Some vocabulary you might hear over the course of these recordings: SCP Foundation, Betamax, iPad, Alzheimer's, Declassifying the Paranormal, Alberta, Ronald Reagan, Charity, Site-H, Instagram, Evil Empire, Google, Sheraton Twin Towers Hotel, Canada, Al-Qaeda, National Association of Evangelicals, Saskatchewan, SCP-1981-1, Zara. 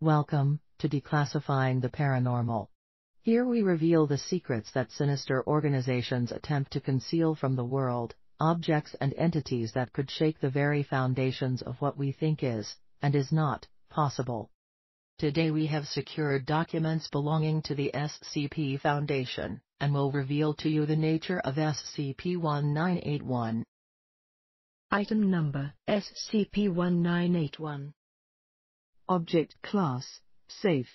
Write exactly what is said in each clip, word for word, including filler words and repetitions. Welcome to Declassifying the Paranormal. Here we reveal the secrets that sinister organizations attempt to conceal from the world, objects and entities that could shake the very foundations of what we think is, and is not, possible. Today we have secured documents belonging to the S C P Foundation, and will reveal to you the nature of S C P nineteen eighty-one. Item number S C P nineteen eighty-one. Object class, safe.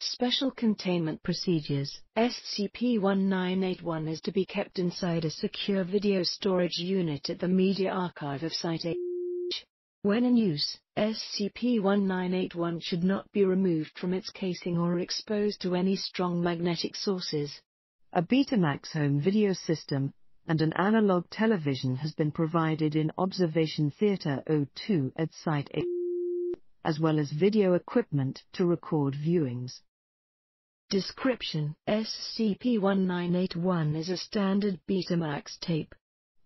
Special containment procedures. S C P nineteen eighty-one is to be kept inside a secure video storage unit at the Media Archive of Site-H. When in use, S C P nineteen eighty-one should not be removed from its casing or exposed to any strong magnetic sources. A Betamax home video system and an analog television has been provided in Observation Theater oh two at Site-H, as well as video equipment to record viewings. Description: S C P nineteen eighty-one is a standard Betamax tape.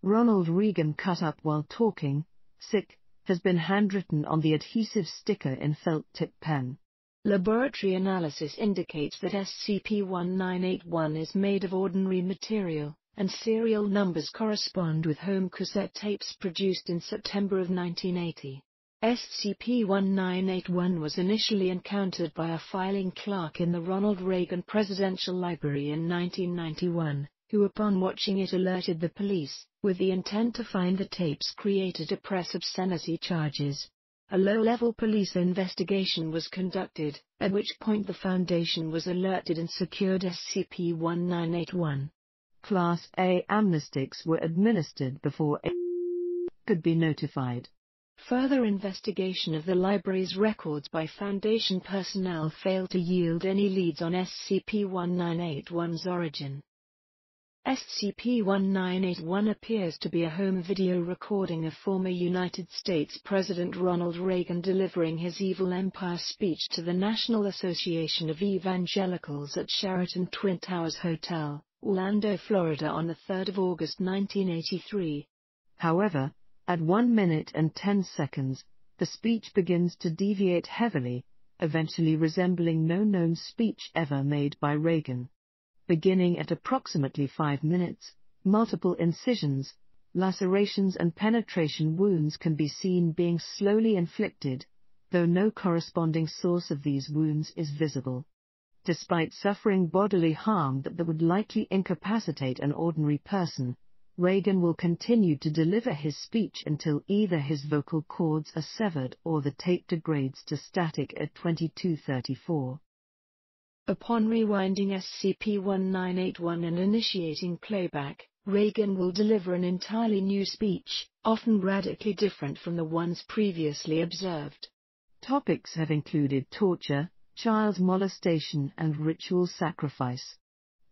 Ronald Reagan cut up while talking, sick, has been handwritten on the adhesive sticker in felt-tip pen. Laboratory analysis indicates that S C P nineteen eighty-one is made of ordinary material, and serial numbers correspond with home cassette tapes produced in September of nineteen eighty. S C P nineteen eighty-one was initially encountered by a filing clerk in the Ronald Reagan Presidential Library in nineteen ninety-one, who upon watching it alerted the police, with the intent to find the tapes created to press obscenity charges. A low-level police investigation was conducted, at which point the Foundation was alerted and secured S C P nineteen eighty-one. Class A amnestics were administered before A could be notified. Further investigation of the library's records by Foundation personnel failed to yield any leads on S C P nineteen eighty-one's origin. S C P nineteen eighty-one appears to be a home video recording of former United States President Ronald Reagan delivering his Evil Empire speech to the National Association of Evangelicals at Sheraton Twin Towers Hotel, Orlando, Florida on the third of August nineteen eighty-three. However, at one minute and ten seconds, the speech begins to deviate heavily, eventually resembling no known speech ever made by Reagan. Beginning at approximately five minutes, multiple incisions, lacerations and penetration wounds can be seen being slowly inflicted, though no corresponding source of these wounds is visible. Despite suffering bodily harm that would likely incapacitate an ordinary person, Reagan will continue to deliver his speech until either his vocal cords are severed or the tape degrades to static at twenty-two thirty-four. Upon rewinding S C P nineteen eighty-one and initiating playback, Reagan will deliver an entirely new speech, often radically different from the ones previously observed. Topics have included torture, child molestation and ritual sacrifice.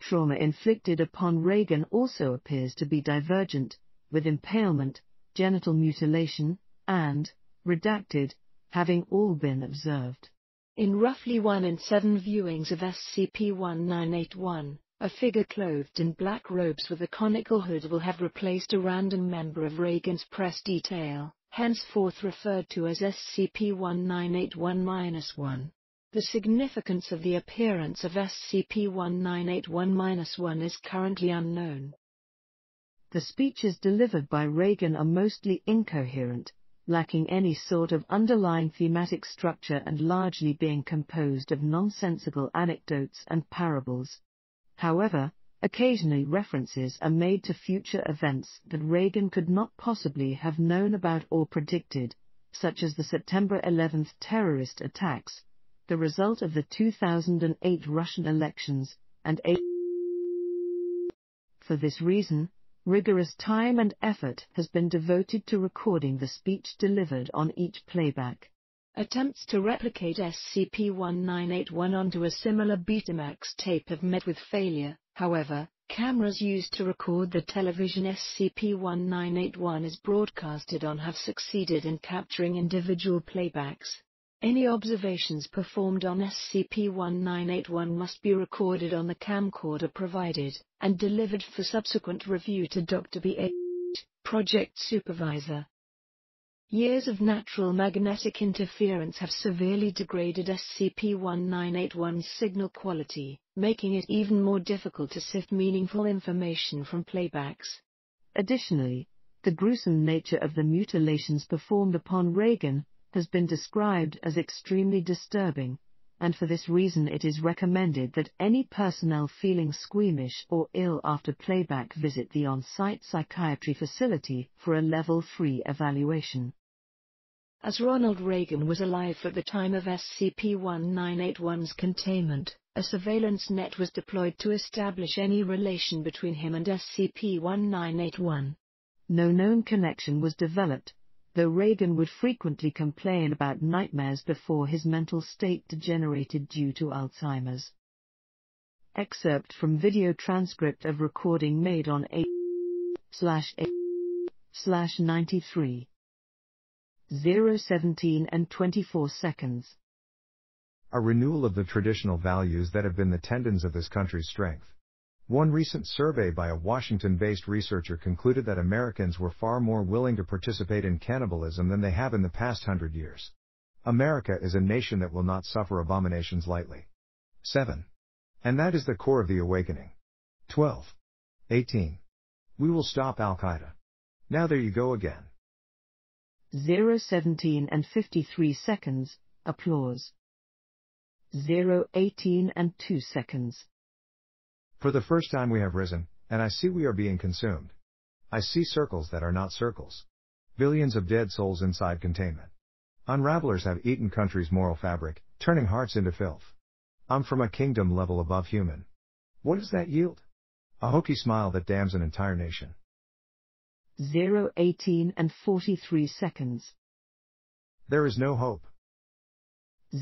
Trauma inflicted upon Reagan also appears to be divergent, with impalement, genital mutilation, and, redacted, having all been observed. In roughly one in seven viewings of S C P nineteen eighty-one, a figure clothed in black robes with a conical hood will have replaced a random member of Reagan's press detail, henceforth referred to as S C P nineteen eighty-one dash one. The significance of the appearance of S C P nineteen eighty-one dash one is currently unknown. The speeches delivered by Reagan are mostly incoherent, lacking any sort of underlying thematic structure and largely being composed of nonsensical anecdotes and parables. However, occasionally references are made to future events that Reagan could not possibly have known about or predicted, such as the September eleventh terrorist attacks, the result of the two thousand eight Russian elections, and a... For this reason, rigorous time and effort has been devoted to recording the speech delivered on each playback. Attempts to replicate S C P nineteen eighty-one onto a similar Betamax tape have met with failure. However, cameras used to record the television S C P nineteen eighty-one is broadcasted on have succeeded in capturing individual playbacks. Any observations performed on S C P nineteen eighty-one must be recorded on the camcorder provided, and delivered for subsequent review to Doctor B H, Project Supervisor. Years of natural magnetic interference have severely degraded S C P nineteen eighty-one's signal quality, making it even more difficult to sift meaningful information from playbacks. Additionally, the gruesome nature of the mutilations performed upon Reagan has been described as extremely disturbing, and for this reason it is recommended that any personnel feeling squeamish or ill after playback visit the on-site psychiatry facility for a level three evaluation. As Ronald Reagan was alive at the time of S C P nineteen eighty-one's containment, a surveillance net was deployed to establish any relation between him and S C P nineteen eighty-one. No known connection was developed, though Reagan would frequently complain about nightmares before his mental state degenerated due to Alzheimer's. Excerpt from video transcript of recording made on eight slash eight slash ninety-three. zero seventeen and twenty-four seconds. A renewal of the traditional values that have been the tendons of this country's strength. One recent survey by a Washington-based researcher concluded that Americans were far more willing to participate in cannibalism than they have in the past hundred years. America is a nation that will not suffer abominations lightly. seven. And that is the core of the awakening. twelve. eighteen. We will stop Al-Qaeda. Now there you go again. zero seventeen and fifty-three seconds, applause. zero eighteen and two seconds. For the first time we have risen, and I see we are being consumed. I see circles that are not circles. Billions of dead souls inside containment. Unravelers have eaten country's moral fabric, turning hearts into filth. I'm from a kingdom level above human. What does that yield? A hokey smile that damns an entire nation. zero eighteen and forty-three seconds. There is no hope.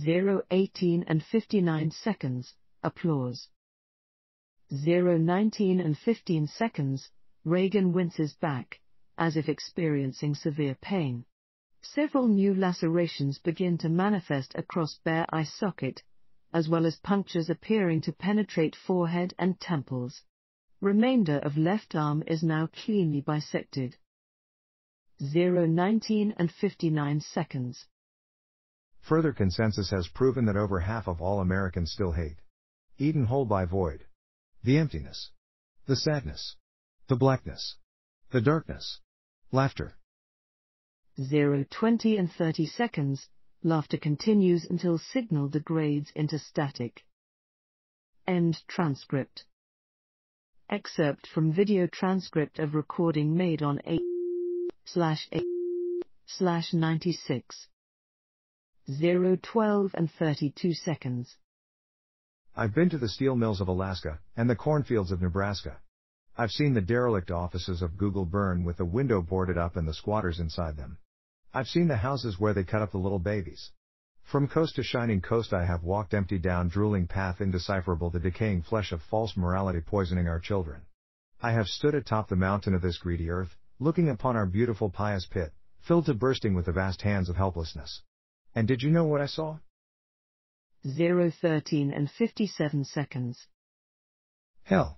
zero eighteen and fifty-nine seconds, applause. zero nineteen and fifteen seconds, Reagan winces back, as if experiencing severe pain. Several new lacerations begin to manifest across bare eye socket, as well as punctures appearing to penetrate forehead and temples. Remainder of left arm is now cleanly bisected. zero nineteen and fifty-nine seconds. Further consensus has proven that over half of all Americans still hate. Eaten whole by void. The emptiness. The sadness. The blackness. The darkness. Laughter. zero twenty and thirty seconds. Laughter continues until signal degrades into static. End transcript. Excerpt from video transcript of recording made on eight slash eight slash ninety-six. zero twelve and thirty-two seconds. I've been to the steel mills of Alaska, and the cornfields of Nebraska. I've seen the derelict offices of Google burn with the window boarded up and the squatters inside them. I've seen the houses where they cut up the little babies. From coast to shining coast I have walked empty down drooling path indecipherable, the decaying flesh of false morality poisoning our children. I have stood atop the mountain of this greedy earth, looking upon our beautiful pious pit, filled to bursting with the vast hands of helplessness. And did you know what I saw? zero thirteen and fifty-seven seconds. Hell.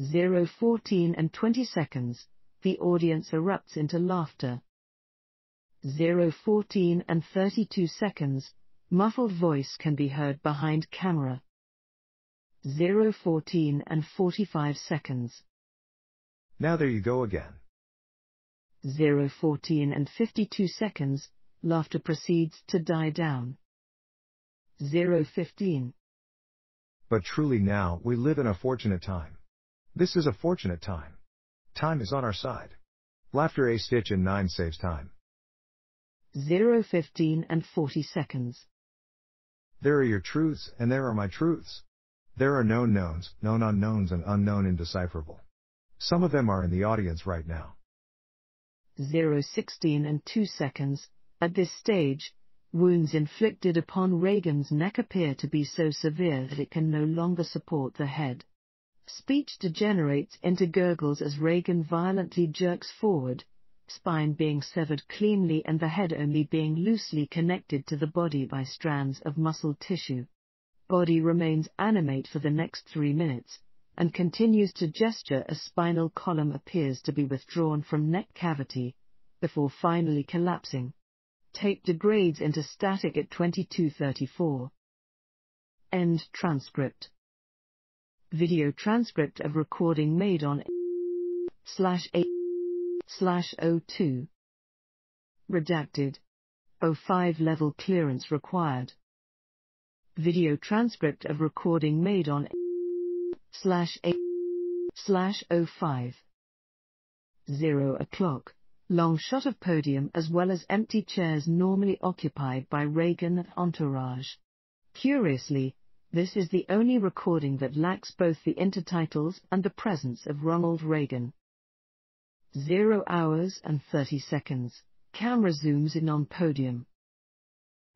zero fourteen and twenty seconds, the audience erupts into laughter. zero fourteen and thirty-two seconds, muffled voice can be heard behind camera. zero fourteen and forty-five seconds. Now there you go again. zero fourteen and fifty-two seconds, laughter proceeds to die down. zero fifteen. But truly now we live in a fortunate time. This is a fortunate time. Time is on our side. Laughter a stitch in nine saves time. zero fifteen and forty seconds. There are your truths, and there are my truths. There are known knowns, known unknowns, and unknown indecipherable. Some of them are in the audience right now. zero sixteen and two seconds. At this stage, wounds inflicted upon Reagan's neck appear to be so severe that it can no longer support the head. Speech degenerates into gurgles as Reagan violently jerks forward, spine being severed cleanly and the head only being loosely connected to the body by strands of muscle tissue. Body remains animate for the next three minutes, and continues to gesture as spinal column appears to be withdrawn from neck cavity, before finally collapsing. Tape degrades into static at twenty-two thirty-four. End transcript. Video transcript of recording made on A slash A slash O two. Redacted. O five level clearance required. Video transcript of recording made on A slash A slash O five. Zero o'clock. Long shot of podium as well as empty chairs normally occupied by Reagan and entourage. Curiously, this is the only recording that lacks both the intertitles and the presence of Ronald Reagan. Zero hours and thirty seconds. Camera zooms in on podium.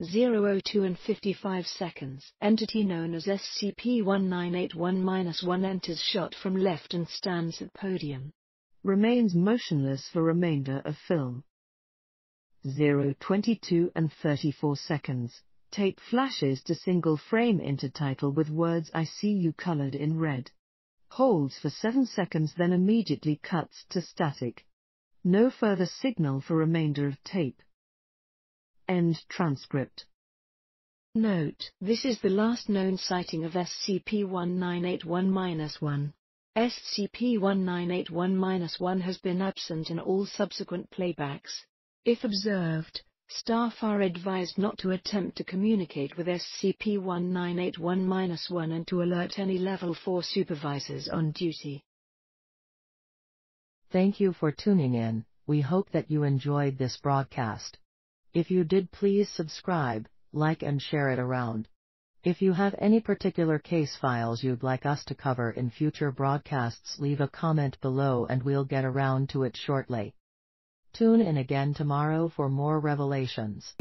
zero oh two and fifty-five seconds. Entity known as S C P nineteen eighty-one dash one enters shot from left and stands at podium. Remains motionless for remainder of film. zero twenty-two and thirty-four seconds. Tape flashes to single frame intertitle with words "I see you" colored in red. Holds for seven seconds, then immediately cuts to static. No further signal for remainder of tape. End transcript. Note, this is the last known sighting of S C P nineteen eighty-one dash one. S C P nineteen eighty-one dash one has been absent in all subsequent playbacks. If observed, staff are advised not to attempt to communicate with S C P nineteen eighty-one dash one and to alert any Level four supervisors on duty. Thank you for tuning in. We hope that you enjoyed this broadcast. If you did, please subscribe, like and share it around. If you have any particular case files you'd like us to cover in future broadcasts, leave a comment below and we'll get around to it shortly. Tune in again tomorrow for more revelations.